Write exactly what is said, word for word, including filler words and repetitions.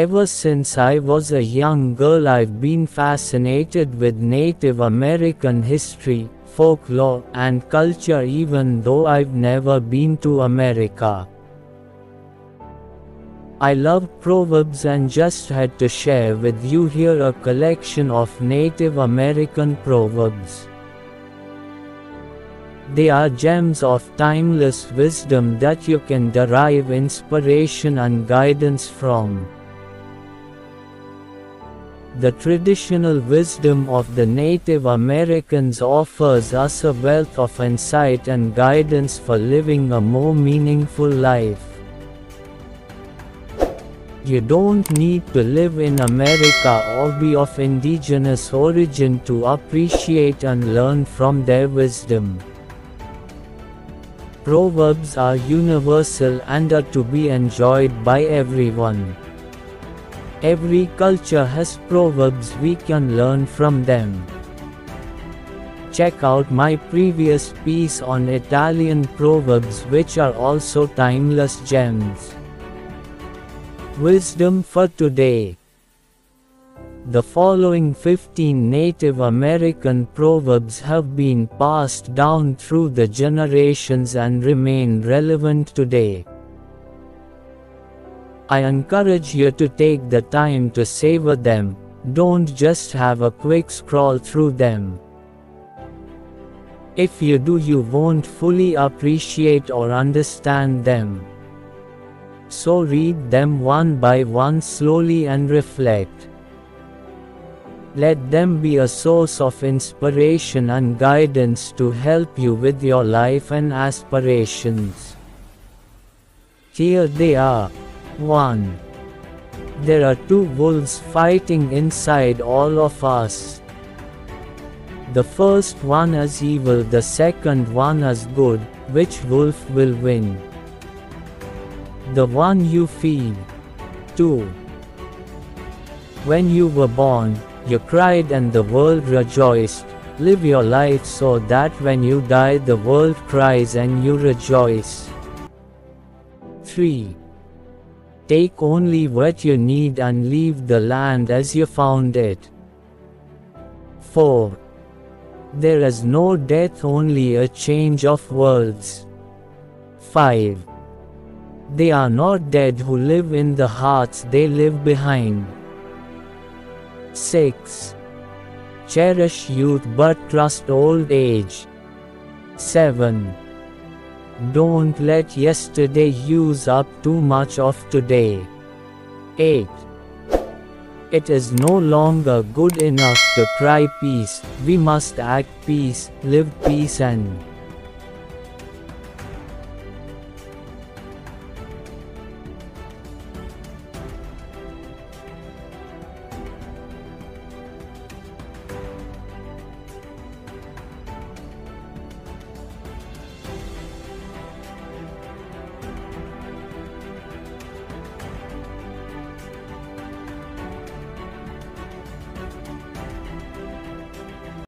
Ever since I was a young girl, I've been fascinated with Native American history, folklore, and culture, even though I've never been to America. I love proverbs and just had to share with you here a collection of Native American proverbs. They are gems of timeless wisdom that you can derive inspiration and guidance from. The traditional wisdom of the Native Americans offers us a wealth of insight and guidance for living a more meaningful life. You don't need to live in America or be of indigenous origin to appreciate and learn from their wisdom. Proverbs are universal and are to be enjoyed by everyone. Every culture has proverbs, we can learn from them. Check out my previous piece on Italian proverbs, which are also timeless gems. Wisdom for today. The following fifteen Native American proverbs have been passed down through the generations and remain relevant today. I encourage you to take the time to savor them. Don't just have a quick scroll through them. If you do, you won't fully appreciate or understand them. So read them one by one slowly and reflect. Let them be a source of inspiration and guidance to help you with your life and aspirations. Here they are. one. There are two wolves fighting inside all of us. The first one is evil, the second one is good. Which wolf will win? The one you feed. two. When you were born, you cried and the world rejoiced. Live your life so that when you die, the world cries and you rejoice. three. Take only what you need and leave the land as you found it. four. There is no death, only a change of worlds. five. They are not dead who live in the hearts they leave behind. six. Cherish youth but trust old age. seven. Don't let yesterday use up too much of today. eight. It is no longer good enough to cry peace, we must act peace, live peace and